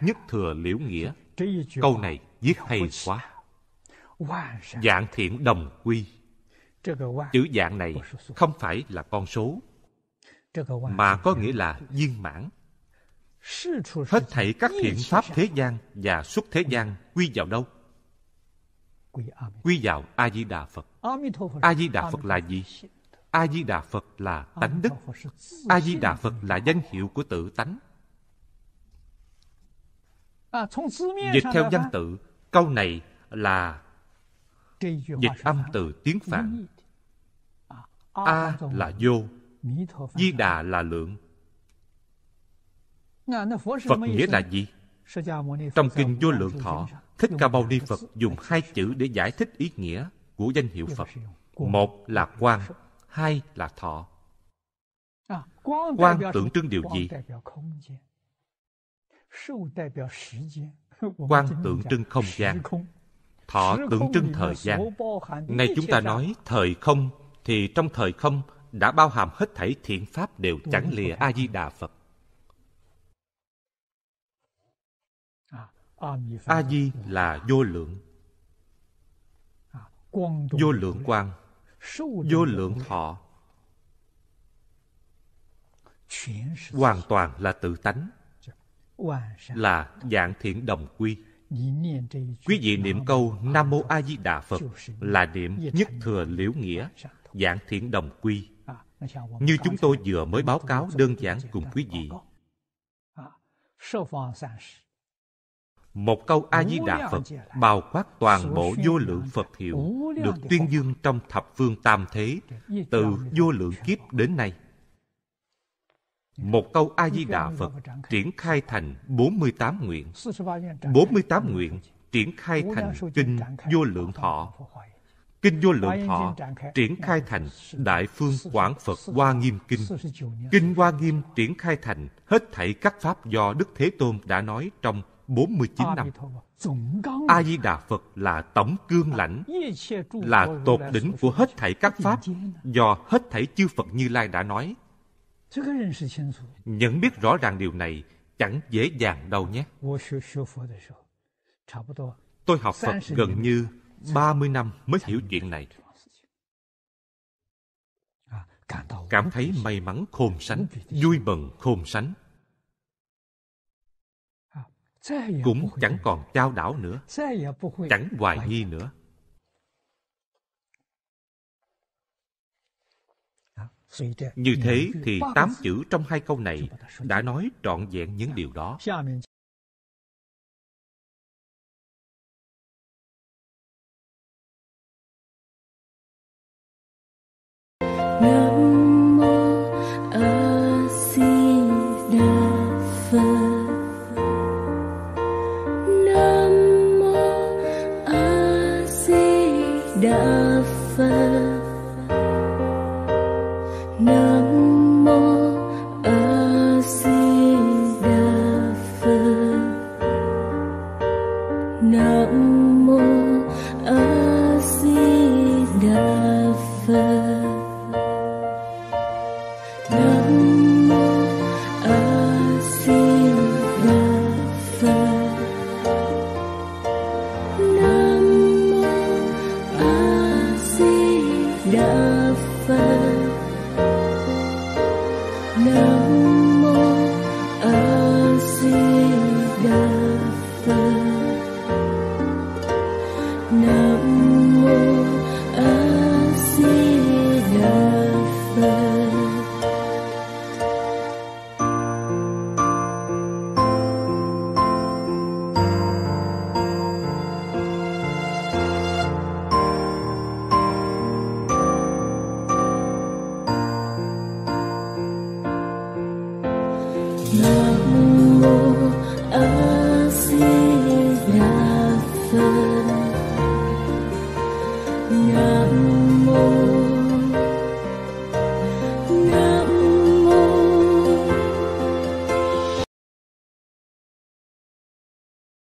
Nhất Thừa Liễu Nghĩa. Câu này viết hay quá. Vạn Thiện Đồng Quy. Chữ vạn này không phải là con số, mà có nghĩa là viên mãn. Hết thảy các thiện pháp thế gian và xuất thế gian quy vào đâu? Quy vào A-di-đà Phật. A-di-đà Phật là gì? A-di-đà Phật là tánh đức. A-di-đà Phật là danh hiệu của tự tánh. Dịch theo văn tự, câu này là dịch âm từ tiếng Phạn. A là vô, di đà là lượng. Phật nghĩa là gì? Trong Kinh Vô Lượng Thọ, Thích Ca Mâu Ni Phật dùng hai chữ để giải thích ý nghĩa của danh hiệu Phật. Một là quang, hai là thọ. Quang tượng trưng điều gì? Quang tượng trưng không gian, thọ tượng trưng thời gian. Nay chúng ta nói thời không, thì trong thời không đã bao hàm hết thảy thiện pháp đều chẳng lìa A-di-đà Phật. A-di là vô lượng, vô lượng quang, vô lượng thọ, hoàn toàn là tự tánh, là Vạn Thiện Đồng Quy. Quý vị niệm câu Nam Mô A Di Đà Phật là niệm Nhất Thừa Liễu Nghĩa, Vạn Thiện Đồng Quy. Như chúng tôi vừa mới báo cáo đơn giản cùng quý vị, một câu A Di Đà Phật bao quát toàn bộ vô lượng Phật hiệu được tuyên dương trong thập phương tam thế từ vô lượng kiếp đến nay. Một câu A-di-đà Phật triển khai thành 48 nguyện. 48 nguyện triển khai thành Kinh Vô Lượng Thọ. Kinh Vô Lượng Thọ triển khai thành Đại Phương Quảng Phật Hoa Nghiêm Kinh. Kinh Hoa Nghiêm triển khai thành hết thảy các pháp do Đức Thế Tôn đã nói trong 49 năm. A-di-đà Phật là tổng cương lãnh, là tột đỉnh của hết thảy các pháp do hết thảy chư Phật Như Lai đã nói. Nhận biết rõ ràng điều này chẳng dễ dàng đâu nhé. Tôi học Phật gần như 30 năm mới hiểu chuyện này. Cảm thấy may mắn khôn sánh, vui mừng khôn sánh. Cũng chẳng còn chao đảo nữa, chẳng hoài nghi nữa. Như thế thì 8 chữ trong hai câu này đã nói trọn vẹn những điều đó. Nam Mô A Di Đà Phật. Nam Mô A Di Đà Phật. No.